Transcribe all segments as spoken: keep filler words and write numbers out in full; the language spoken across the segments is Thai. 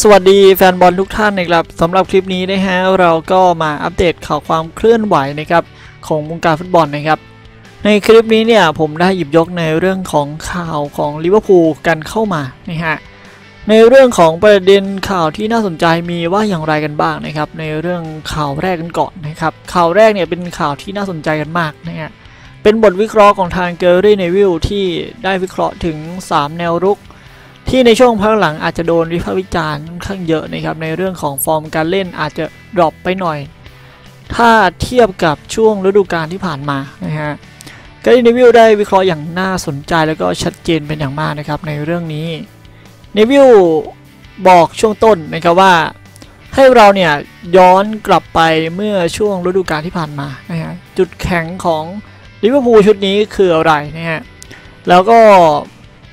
สวัสดีแฟนบอลทุกท่านนะครับสำหรับคลิปนี้นะฮะเราก็มาอัปเดตข่าวความเคลื่อนไหวนะครับของวงการฟุตบอลนะครับในคลิปนี้เนี่ยผมได้หยิบยกในเรื่องของข่าวของลิเวอร์พูลกันเข้ามานะฮะในเรื่องของประเด็นข่าวที่น่าสนใจมีว่าอย่างไรกันบ้างนะครับในเรื่องข่าวแรกกันก่อนนะครับข่าวแรกเนี่ยเป็นข่าวที่น่าสนใจกันมากนะฮะเป็นบทวิเคราะห์ของทางเกอร์รี่ เนวิลที่ได้วิเคราะห์ถึงสามแนวรุกที่ในช่วงพักหลังอาจจะโดนวิพากษ์วิจารณ์ค่อนข้างเยอะนะครับในเรื่องของฟอร์มการเล่นอาจจะดรอปไปหน่อยถ้าเทียบกับช่วงฤดูกาลที่ผ่านมานะฮะเกอร์รี่ เนวิลได้วิเคราะห์อย่างน่าสนใจแล้วก็ชัดเจนเป็นอย่างมากนะครับในเรื่องนี้เนวิลบอกช่วงต้นนะครับว่าให้เราเนี่ยย้อนกลับไปเมื่อช่วงฤดูกาลที่ผ่านมานะฮะจุดแข็งของลิเวอร์พูลชุดนี้คืออะไรนะฮะแล้วก็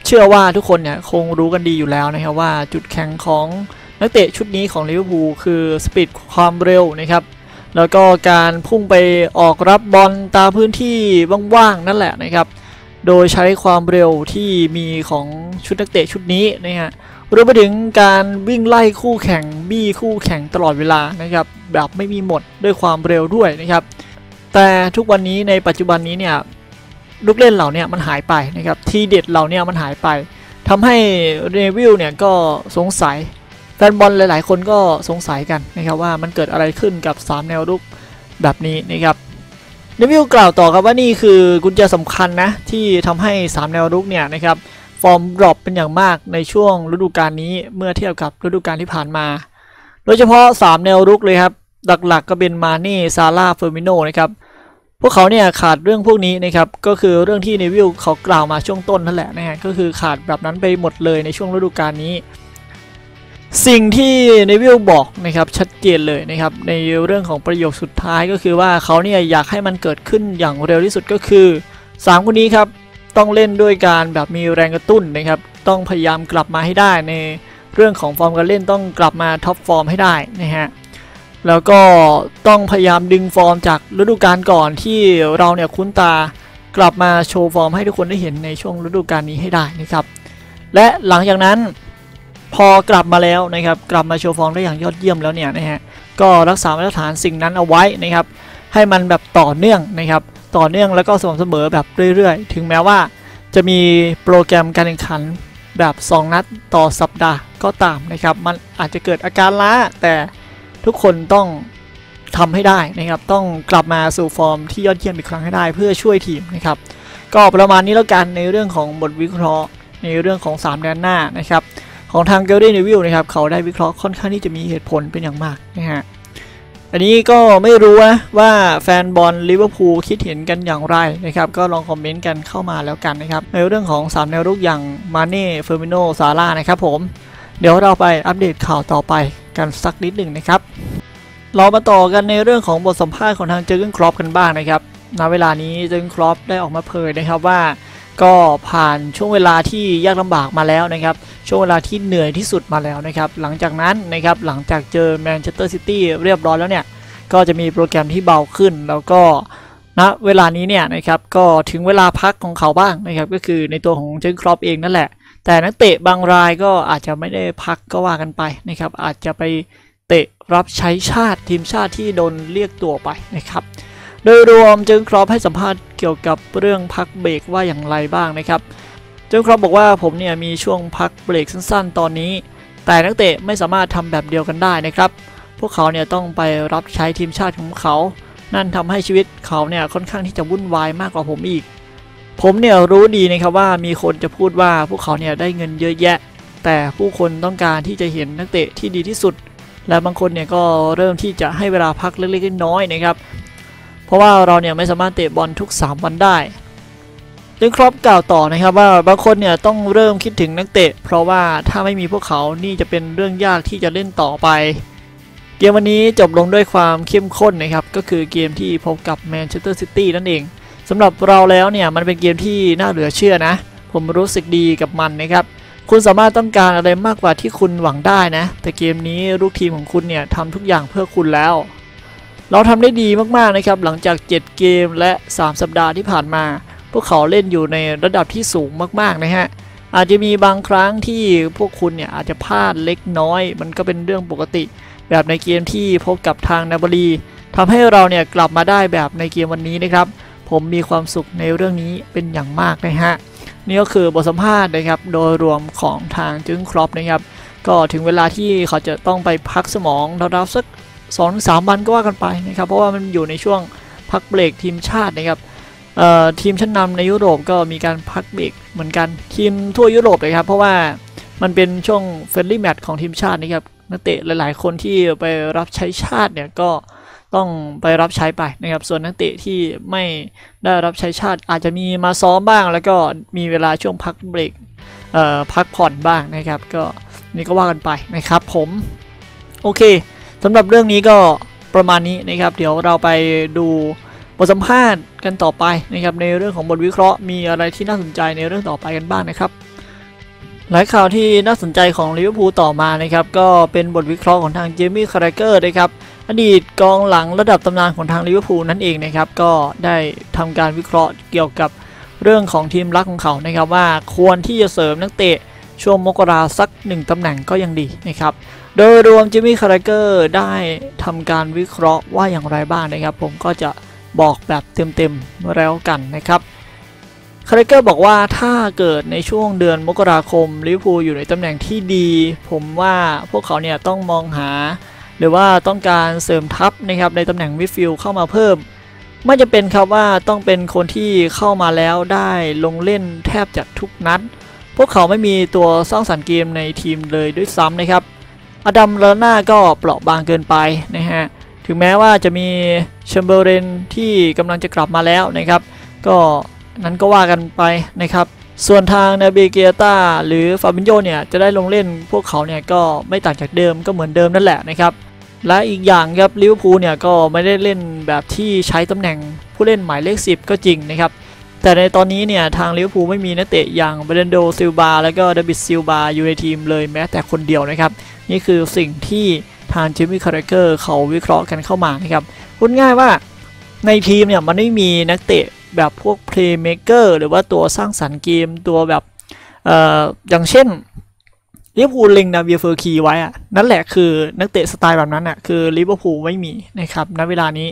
เชื่อว่าทุกคนเนี่ยคงรู้กันดีอยู่แล้วนะครับว่าจุดแข็งของนักเตะชุดนี้ของลิเวอร์พูลคือสปีดความเร็วนะครับแล้วก็การพุ่งไปออกรับบอลตามพื้นที่ว่างๆนั่นแหละนะครับโดยใช้ความเร็วที่มีของชุดนักเตะชุดนี้นะฮะรวมไปถึงการวิ่งไล่คู่แข่งบี้คู่แข่งตลอดเวลานะครับแบบไม่มีหมดด้วยความเร็วด้วยนะครับแต่ทุกวันนี้ในปัจจุบันนี้เนี่ยลูกเล่นเหล่านี้มันหายไปนะครับทีเด็ดเหล่านี้มันหายไปทำให้เนวิลเนี่ยก็สงสัยแฟนบอลหลายๆคนก็สงสัยกันนะครับว่ามันเกิดอะไรขึ้นกับสามแนวรุกแบบนี้นะครับเนวิลกล่าวต่อครับว่านี่คือกุญแจสำคัญนะที่ทำให้สามแนวรุกเนี่ยนะครับฟอร์มดรอปเป็นอย่างมากในช่วงฤดูกาลนี้เมื่อเทียบกับฤดูกาลที่ผ่านมาโดยเฉพาะสามแนวรุกเลยครับหลักๆ ก็เป็นมาเน่ ซาร่า เฟอร์มิโน่นะครับพวกเขาเนี่ยขาดเรื่องพวกนี้นะครับก็คือเรื่องที่เนวิลเขากล่าวมาช่วงต้นนั่นแหละนะฮะก็คือขาดแบบนั้นไปหมดเลยในช่วงฤดูกาลนี้สิ่งที่เนวิลบอกนะครับชัดเจนเลยนะครับในเรื่องของประโยคสุดท้ายก็คือว่าเขาเนี่ยอยากให้มันเกิดขึ้นอย่างเร็วที่สุดก็คือสามคนนี้ครับต้องเล่นด้วยการแบบมีแรงกระตุ้นนะครับต้องพยายามกลับมาให้ได้ในเรื่องของฟอร์มการเล่นต้องกลับมาท็อปฟอร์มให้ได้นะฮะแล้วก็ต้องพยายามดึงฟอร์มจากฤดูกาลก่อนที่เราเนี่ยคุ้นตากลับมาโชว์ฟอร์มให้ทุกคนได้เห็นในช่วงฤดูกาลนี้ให้ได้นะครับและหลังจากนั้นพอกลับมาแล้วนะครับกลับมาโชว์ฟอร์มได้อย่างยอดเยี่ยมแล้วเนี่ยนะฮะก็รักษามาตรฐานสิ่งนั้นเอาไว้นะครับให้มันแบบต่อเนื่องนะครับต่อเนื่องแล้วก็สม่ำเสมอแบบเรื่อยๆถึงแม้ว่าจะมีโปรแกรมการแข่งขันแบบสองนัดต่อสัปดาห์ก็ตามนะครับมันอาจจะเกิดอาการล้าแต่ทุกคนต้องทำให้ได้นะครับต้องกลับมาสู่ฟอร์มที่ยอดเยี่ยมอีกครั้งให้ได้เพื่อช่วยทีมนะครับก็ประมาณนี้แล้วกันในเรื่องของบทวิเคราะห์ในเรื่องของสามแดนหน้านะครับของทางเกอร์รี่ เนวิลนะครับเขาได้วิเคราะห์ค่อนข้างที่จะมีเหตุผลเป็นอย่างมากนะฮะอันนี้ก็ไม่รู้นะว่าแฟนบอลลิเวอร์พูลคิดเห็นกันอย่างไรนะครับก็ลองคอมเมนต์กันเข้ามาแล้วกันนะครับในเรื่องของสามแนวรุกอย่างมาเน่ เฟอร์มิโน่ ซาร่านะครับผมเดี๋ยวเราไปอัปเดตข่าวต่อไปกันสักนิดหนึ่งนะครับเรามาต่อกันในเรื่องของบทสัมภาษณ์ของทางเจอร์เกน คล็อปกันบ้างนะครับณเวลานี้เจอร์เกน คล็อปได้ออกมาเผยนะครับว่าก็ผ่านช่วงเวลาที่ยากลำบากมาแล้วนะครับช่วงเวลาที่เหนื่อยที่สุดมาแล้วนะครับหลังจากนั้นนะครับหลังจากเจอแมนเชสเตอร์ซิตี้เรียบร้อยแล้วเนี่ยก็จะมีโปรแกรมที่เบาขึ้นแล้วก็ณเวลานี้เนี่ยนะครับก็ถึงเวลาพักของเขาบ้างนะครับก็คือในตัวของเจอร์เกน คล็อปเองนั่นแหละแต่นักเตะบางรายก็อาจจะไม่ได้พักก็ว่ากันไปนะครับอาจจะไปเตะรับใช้ชาติทีมชาติที่โดนเรียกตัวไปนะครับโดยรวมเจอร์เกน คล็อปให้สัมภาษณ์เกี่ยวกับเรื่องพักเบรกว่าอย่างไรบ้างนะครับเจอร์เกน คล็อปบอกว่าผมเนี่ยมีช่วงพักเบรกสั้นๆตอนนี้แต่นักเตะไม่สามารถทำแบบเดียวกันได้นะครับพวกเขาเนี่ยต้องไปรับใช้ทีมชาติของเขานั่นทำให้ชีวิตเขาเนี่ยค่อนข้างที่จะวุ่นวายมากกว่าผมอีกผมเนี่ยรู้ดีนะครับว่ามีคนจะพูดว่าพวกเขาเนี่ยได้เงินเยอะแยะแต่ผู้คนต้องการที่จะเห็นนักเตะที่ดีที่สุดและบางคนเนี่ยก็เริ่มที่จะให้เวลาพักเล็กๆน้อยๆนะครับเพราะว่าเราเนี่ยไม่สามารถเตะบอลทุกสามวันได้เจอร์เกน คล็อปกล่าวต่อนะครับว่าบางคนเนี่ยต้องเริ่มคิดถึงนักเตะเพราะว่าถ้าไม่มีพวกเขานี่จะเป็นเรื่องยากที่จะเล่นต่อไปเกมวันนี้จบลงด้วยความเข้มข้นนะครับก็คือเกมที่พบกับแมนเชสเตอร์ซิตี้นั่นเองสำหรับเราแล้วเนี่ยมันเป็นเกมที่น่าเหลือเชื่อนะผมรู้สึกดีกับมันนะครับคุณสามารถต้องการอะไรมากกว่าที่คุณหวังได้นะแต่เกมนี้ลูกทีมของคุณเนี่ยทำทุกอย่างเพื่อคุณแล้วเราทำได้ดีมากๆนะครับหลังจากเจ็ดเกมและสามสัปดาห์ที่ผ่านมาพวกเขาเล่นอยู่ในระดับที่สูงมากๆนะฮะ อาจจะมีบางครั้งที่พวกคุณเนี่ยอาจจะพลาดเล็กน้อยมันก็เป็นเรื่องปกติแบบในเกมที่พบกับทางนาบารีทำให้เราเนี่ยกลับมาได้แบบในเกมวันนี้นะครับผมมีความสุขในเรื่องนี้เป็นอย่างมากนะฮะนี่ก็คือบทสัมภาษณ์นะครับโดยรวมของทางจึงครอปนะครับก็ถึงเวลาที่เขาจะต้องไปพักสมองราวๆสัก สองถึงสาม วันก็ว่ากันไปนะครับเพราะว่ามันอยู่ในช่วงพักเบรกทีมชาตินะครับทีมชั้นนำในยุโรปก็มีการพักเบรกเหมือนกันทีมทั่วยุโรปเลยครับเพราะว่ามันเป็นช่วงเฟรนลี่แมตช์ของทีมชาตินะครับนักเตะหลายๆคนที่ไปรับใช้ชาติเนี่ยก็ต้องไปรับใช้ไปนะครับส่วนนักเตะที่ไม่ได้รับใช้ชาติอาจจะมีมาซ้อมบ้างแล้วก็มีเวลาช่วงพักเบรกพักผ่อนบ้างนะครับก็นี่ก็ว่ากันไปนะครับผมโอเคสำหรับเรื่องนี้ก็ประมาณนี้นะครับเดี๋ยวเราไปดูบทสัมภาษณ์กันต่อไปนะครับในเรื่องของบทวิเคราะห์มีอะไรที่น่าสนใจในเรื่องต่อไปกันบ้างนะครับหลายข่าวที่น่าสนใจของลิเวอร์พูลต่อมานะครับก็เป็นบทวิเคราะห์ของทางเจมี่คาราเกอร์นะครับอดีตกองหลังระดับตำนานของทางลิเวอร์พูลนั่นเองนะครับก็ได้ทำการวิเคราะห์เกี่ยวกับเรื่องของทีมรักของเขานะครับว่าควรที่จะเสริมนักเตะช่วงมกราสักหนึ่งตำแหน่งก็ยังดีนะครับโดยรวมเจมี่คาราเกอร์ได้ทำการวิเคราะห์ว่าอย่างไรบ้างนะครับผมก็จะบอกแบบเต็มๆแล้วกันนะครับคาราเกอร์บอกว่าถ้าเกิดในช่วงเดือนมกราคมลิเวอร์พูลอยู่ในตำแหน่งที่ดีผมว่าพวกเขาเนี่ยต้องมองหาหรือว่าต้องการเสริมทัพนะครับในตำแหน่งมิดฟิลด์เข้ามาเพิ่มไม่จะเป็นครับว่าต้องเป็นคนที่เข้ามาแล้วได้ลงเล่นแทบจะทุกนัดพวกเขาไม่มีตัวสร้างสรรค์เกมในทีมเลยด้วยซ้ำนะครับอดัม ลาน่าก็เปราะบางเกินไปนะฮะถึงแม้ว่าจะมีแชมเบอร์เรนที่กำลังจะกลับมาแล้วนะครับก็นั้นก็ว่ากันไปนะครับส่วนทางนาเบเกียต้าหรือฟาบินโญเนี่ยจะได้ลงเล่นพวกเขาเนี่ยก็ไม่ต่างจากเดิมก็เหมือนเดิมนั่นแหละนะครับและอีกอย่างครับลิเวอร์พูลเนี่ยก็ไม่ได้เล่นแบบที่ใช้ตำแหน่งผู้เล่นหมายเลขสิบก็จริงนะครับแต่ในตอนนี้เนี่ยทางลิเวอร์พูลไม่มีนักเตะอย่างเบรนโดซิลวาและก็เดวิดซิลวาอยู่ในทีมเลยแม้แต่คนเดียวนะครับนี่คือสิ่งที่ทางจิมมี่คาราเกอร์เขาวิเคราะห์กันเข้ามานะครับพูดง่ายว่าในทีมเนี่ยมันไม่มีนักเตะแบบพวกเพลย์เมเกอร์หรือว่าตัวสร้างสรรค์เกมตัวแบบเอ่ออย่างเช่นลิเวอร์พูลเล็งนาเบียเฟอร์คีไว้อะนั่นแหละคือนักเตะสไตล์แบบนั้นอะคือลิเวอร์พูลไม่มีนะครับณเวลานี้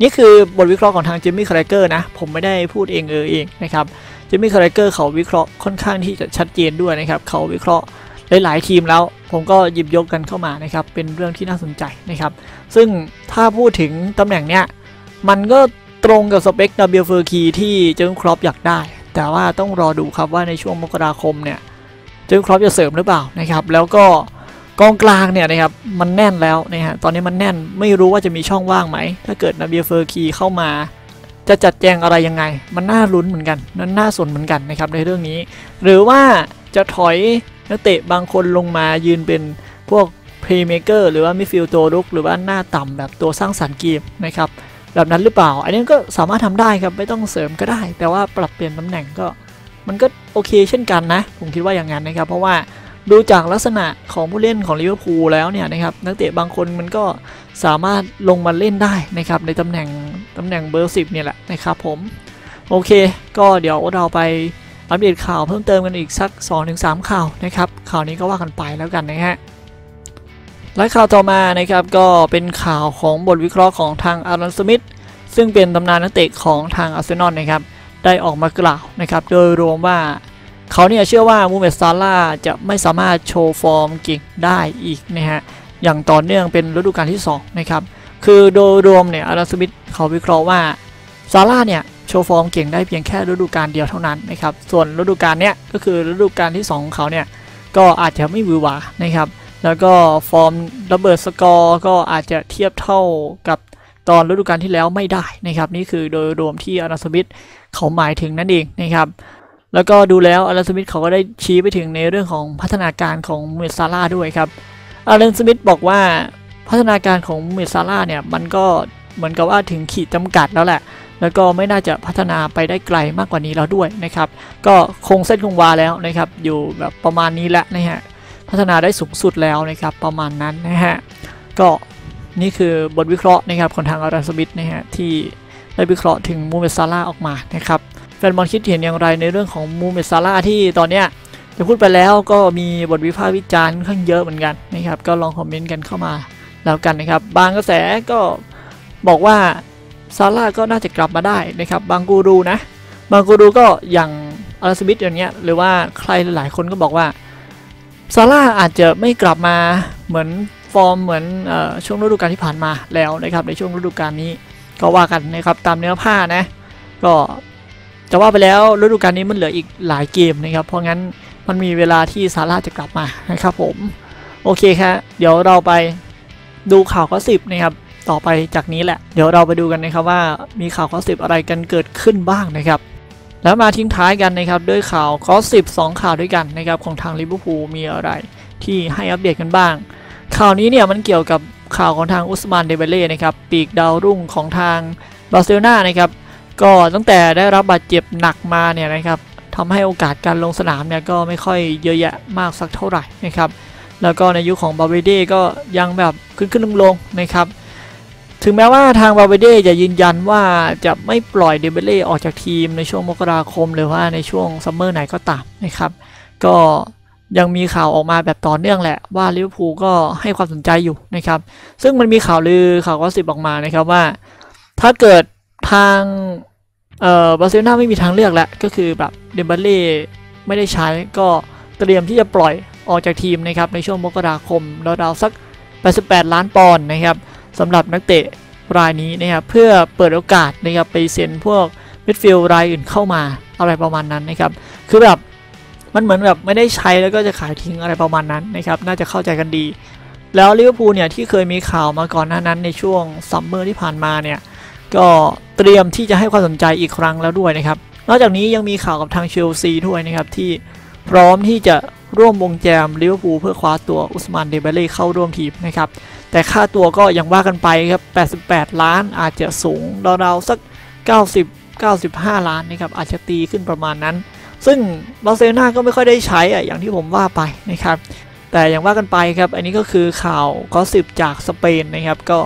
นี่คือบทวิเคราะห์ของทางจิมมี่คาราเกอร์นะผมไม่ได้พูดเองเออเองนะครับจิมมี่คาราเกอร์เขาวิเคราะห์ค่อนข้างที่จะชัดเจนด้วยนะครับเขาวิเคราะห์หลายๆทีมแล้วผมก็หยิบยกกันเข้ามานะครับเป็นเรื่องที่น่าสนใจนะครับซึ่งถ้าพูดถึงตำแหน่งเนี้ยมันก็ตรงกับสเปคนาเบียเฟอร์คีที่เจอร์ครอปอยากได้แต่ว่าต้องรอดูครับว่าในช่วงมกราคมเนี่ยเจอร์ครอปจะเสริมหรือเปล่านะครับแล้วก็กองกลางเนี่ยนะครับมันแน่นแล้วนะฮะตอนนี้มันแน่นไม่รู้ว่าจะมีช่องว่างไหมถ้าเกิดนาเบียเฟอร์คีเข้ามาจะจัดแจงอะไรยังไงมันน่าลุ้นเหมือนกันนั่นน่าสนเหมือนกันนะครับในเรื่องนี้หรือว่าจะถอยนักเตะบางคนลงมายืนเป็นพวกเพลย์เมเกอร์หรือว่ามิดฟิลด์ตัวรุกหรือว่าหน้าต่ำแบบตัวสร้างสรรค์เกมนะครับแบบนั้นหรือเปล่าอันนี้ก็สามารถทำได้ครับไม่ต้องเสริมก็ได้แต่ว่าปรับเปลี่ยนตำแหน่งก็มันก็โอเคเช่นกันนะผมคิดว่าอย่างนั้นนะครับเพราะว่าดูจากลักษณะของผู้เล่นของลิเวอร์พูลแล้วเนี่ยนะครับนักเตะบางคนมันก็สามารถลงมาเล่นได้นะครับในตำแหน่งตำแหน่งเบอร์สิบเนี่ยแหละนะครับผมโอเคก็เดี๋ยวเราไปอัปเดตข่าวเพิ่มเติมกันอีกสัก สองถึงสาม ข่าวนะครับข่าวนี้ก็ว่ากันไปแล้วกันนะฮะและข่าวต่อมานะครับก็เป็นข่าวของบทวิเคราะห์ของทางอารอน สมิธซึ่งเป็นตำนานนักเตะของทางอาร์เซนอลนะครับได้ออกมากล่าวนะครับโดยรวมว่าเขาเนี่ยเชื่อว่ามูฮัมหมัดซาล่าห์จะไม่สามารถโชว์ฟอร์มเก่งได้อีกนะฮะอย่างต่อเนื่องเป็นฤดูกาลที่สองนะครับคือโดยรวมเนี่ยอารอน สมิธเขาวิเคราะห์ว่าซาล่าห์เนี่ยโชว์ฟอร์มเก่งได้เพียงแค่ฤดูกาลเดียวเท่านั้นนะครับส่วนฤดูกาลเนี้ยก็คือฤดูกาลที่สองของเขาเนี่ยก็อาจจะไม่หวือหวานะครับแล้วก็ฟอร์มระเบิดสกอร์ก็อาจจะเทียบเท่ากับตอนฤดูกาลที่แล้วไม่ได้นะครับนี่คือโดยรวมที่อารอน สมิธเขาหมายถึงนั่นเองนะครับแล้วก็ดูแล้วอารอน สมิธเขาก็ได้ชี้ไปถึงในเรื่องของพัฒนาการของมูฮัมหมัดซาล่าห์ด้วยครับอารอน สมิธบอกว่าพัฒนาการของมูฮัมหมัดซาล่าห์เนี่ยมันก็เหมือนกับว่าถึงขีดจำกัดแล้วแหละแล้วก็ไม่น่าจะพัฒนาไปได้ไกลมากกว่านี้แล้วด้วยนะครับก็คงเส้นคงวาแล้วนะครับอยู่แบบประมาณนี้แหละนะฮะพัฒนาได้สูงสุดแล้วนะครับประมาณนั้นนะฮะก็นี่คือบทวิเคราะห์นะครับของทางอารอน สมิธนะฮะที่ได้วิเคราะห์ถึงมูฮัมหมัดซาล่าห์ออกมานะครับแฟนบอลคิดเห็นอย่างไรในเรื่องของมูฮัมหมัดซาล่าห์ที่ตอนเนี้ย จะพูดไปแล้วก็มีบทวิพากษ์วิจารณ์ค่อนข้างเยอะเหมือนกันนะครับก็ลองคอมเมนต์กันเข้ามาแล้วกันนะครับบางกระแสก็บอกว่าซาร่าก็น่าจะกลับมาได้นะครับบางกูรูนะบางกูรูก็อย่างอลัน สมิธอย่างเงี้ยหรือว่าใครหลายคนก็บอกว่าซาร่าอาจจะไม่กลับมาเหมือนฟอร์มเหมือนออช่วงฤดูกาลที่ผ่านมาแล้วนะครับในช่วงฤดูกาลนี้ก็ว่ากันนะครับตามเนื้อผ้านะก็จะว่าไปแล้วฤดูกาลนี้มันเหลืออีกหลายเกมนะครับเพราะงั้นมันมีเวลาที่ซาร่าจะกลับมานะครับผมโอเคครับเดี๋ยวเราไปดูข่าวข้อสิบนะครับต่อไปจากนี้แหละเดี๋ยวเราไปดูกันนะครับว่ามีข่าวข้อสิบอะไรกันเกิดขึ้นบ้างนะครับแล้วมาทิ้งท้ายกันนะครับด้วยข่าวข้อสิบสองข่าวด้วยกันนะครับของทางลิเวอร์พูลมีอะไรที่ให้อัปเดตกันบ้างข่าวนี้เนี่ยมันเกี่ยวกับข่าวของทางอุสมานเดเบเล่นะครับปีกดาวรุ่งของทางบาร์เซโลนานะครับก็ตั้งแต่ได้รับบาดเจ็บหนักมาเนี่ยนะครับทำให้โอกาสการลงสนามเนี่ยก็ไม่ค่อยเยอะแยะมากสักเท่าไหร่นะครับแล้วก็ในยุค ข, ของบาเวเด้ก็ยังแบบขึ้นขึ้นลงลงนะครับถึงแม้ว่าทางบาเวเด้จะยืนยันว่าจะไม่ปล่อยเดเบเล่ออกจากทีมในช่วงมกราคมหรือว่าในช่วงซัมเมอร์ไหนก็ตามนะครับก็ยังมีข่าวออกมาแบบต่อเนื่องแหละว่าลิเวอร์พูลก็ให้ความสนใจอยู่นะครับซึ่งมันมีข่าวลือข่าวก็สิบออกมานะครับว่าถ้าเกิดทางเอ่อบาร์เซโลนาไม่มีทางเลือกแล้วก็คือแบบเดมเบเล่ไม่ได้ใช้ก็เตรียมที่จะปล่อยออกจากทีมนะครับในช่วงมกราคมราวๆสักแปดสิบแปดล้านปอนด์นะครับสำหรับนักเตะรายนี้นะครับเพื่อเปิดโอกาสนะครับไปเซ็นพวกมิดฟิลด์รายอื่นเข้ามาอะไรประมาณนั้นนะครับคือแบบมันเหมือนแบบไม่ได้ใช้แล้วก็จะขายทิ้งอะไรประมาณนั้นนะครับน่าจะเข้าใจกันดีแล้วลิเวอร์พูลเนี่ยที่เคยมีข่าวมาก่อนหน้านั้นในช่วงซัมเมอร์ที่ผ่านมาเนี่ยก็เตรียมที่จะให้ความสนใจอีกครั้งแล้วด้วยนะครับนอกจากนี้ยังมีข่าวกับทางเชลซีด้วยนะครับที่พร้อมที่จะร่วมวงแจมลิเวอร์พูลเพื่อคว้าตัวอุสมานเดเบเล่เข้าร่วมทีมนะครับแต่ค่าตัวก็ยังว่ากันไปครับแปดสิบแปดล้านอาจจะสูงราวๆสักเก้าสิบ เก้าสิบห้าล้านนะครับอาจจะตีขึ้นประมาณนั้นซึ่งบาร์เซโลนาก็ไม่ค่อยได้ใช้อ่ะอย่างที่ผมว่าไปนะครับแต่อย่างว่ากันไปครับอันนี้ก็คือข่าวก็สิบจากสเปนนะครับก็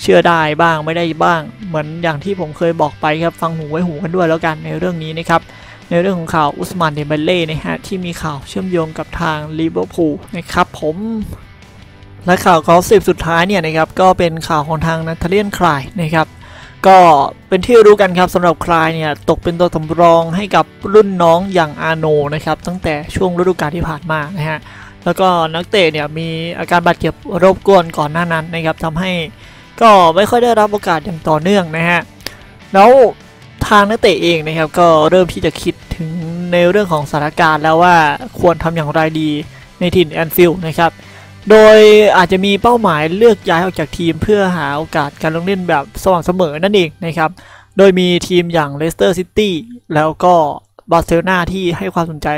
เชื่อได้บ้างไม่ได้บ้างเหมือนอย่างที่ผมเคยบอกไปครับฟังหูไว้หูกันด้วยแล้วกันในเรื่องนี้นะครับในเรื่องของข่าวอุสมานเดเบเล่นะฮะที่มีข่าวเชื่อมโยงกับทางลิเวอร์พูลนะครับผมและข่าวข้อสิบสุดท้ายเนี่ยนะครับก็เป็นข่าวของทางนัทเลียนคลายนะครับก็เป็นที่รู้กันครับสำหรับคลายเนี่ยตกเป็นตัวสำรองให้กับรุ่นน้องอย่างอาโนนะครับตั้งแต่ช่วงฤดูกาลที่ผ่านมานะฮะแล้วก็นักเตะเนี่ยมีอาการบาดเจ็บรบกวนก่อนหน้านั้นนะครับทำให้ก็ไม่ค่อยได้รับโอกาสอย่างต่อเนื่องนะฮะแล้วทางนักเตะเองนะครับก็เริ่มที่จะคิดถึงในเรื่องของสถานการณ์แล้วว่าควรทำอย่างไรดีในถิ่นแอนฟิลด์นะครับโดยอาจจะมีเป้าหมายเลือกย้ายออกจากทีมเพื่อหาโอกาสการลงเล่นแบบสม่ำเสมอนั่นเองนะครับโดยมีทีมอย่างเลสเตอร์ซิตี้แล้วก็บาร์เซโลนาที่ให้ความสนใจ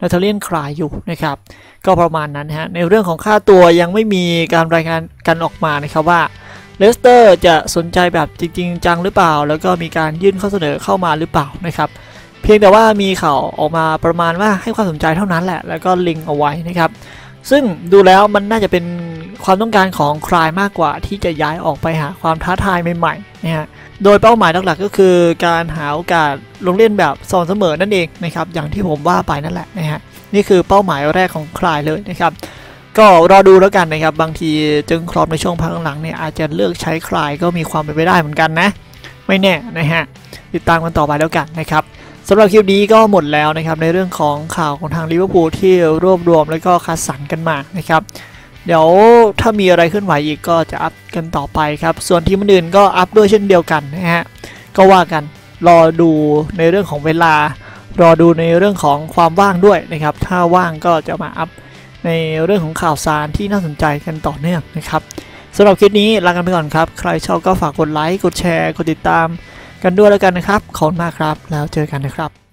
นัทเลียนคลายอยู่นะครับก็ประมาณนั้นฮะในเรื่องของค่าตัวยังไม่มีการรายงานกันออกมานะครับว่าเลสเตอร์จะสนใจแบบจริงๆจังหรือเปล่าแล้วก็มีการยื่นข้อเสนอเข้ามาหรือเปล่านะครับเพียงแต่ว่ามีข่าวออกมาประมาณว่าให้ความสนใจเท่านั้นแหละแล้วก็ลิงก์เอาไว้นะครับซึ่งดูแล้วมันน่าจะเป็นความต้องการของคลายมากกว่าที่จะย้ายออกไปหาความท้าทายใหม่ๆนะฮะโดยเป้าหมายหลักๆก็คือการหาโอกาสลงเล่นแบบสม่ำเสมอนั่นเองนะครับอย่างที่ผมว่าไปนั่นแหละนะฮะนี่คือเป้าหมายแรกของคลายเลยนะครับก็รอดูแล้วกันนะครับบางทีจึงครอบในช่วงพักหลังเนี่ยอาจจะเลือกใช้คลายก็มีความเป็นไปได้เหมือนกันนะไม่แน่นะฮะติดตามกันต่อไปแล้วกันนะครับสำหรับคลิปนี้ก็หมดแล้วนะครับในเรื่องของข่าวของทางลิเวอร์พูลที่รวบรวมแล้วก็คัดสรรกันมานะครับเดี๋ยวถ้ามีอะไรขึ้นไหวอีกก็จะอัพกันต่อไปครับส่วนทีมอื่นก็อัพด้วยเช่นเดียวกันนะฮะก็ว่ากันรอดูในเรื่องของเวลารอดูในเรื่องของความว่างด้วยนะครับถ้าว่างก็จะมาอัพในเรื่องของข่าวสารที่น่าสนใจกันต่อเนื่องนะครับสำหรับคลิปนี้ลากันไปก่อนครับใครชอบก็ฝากกดไลค์กดแชร์กดติดตามกันด้วยแล้วกันนะครับขอบคุณมากครับแล้วเจอกันนะครับ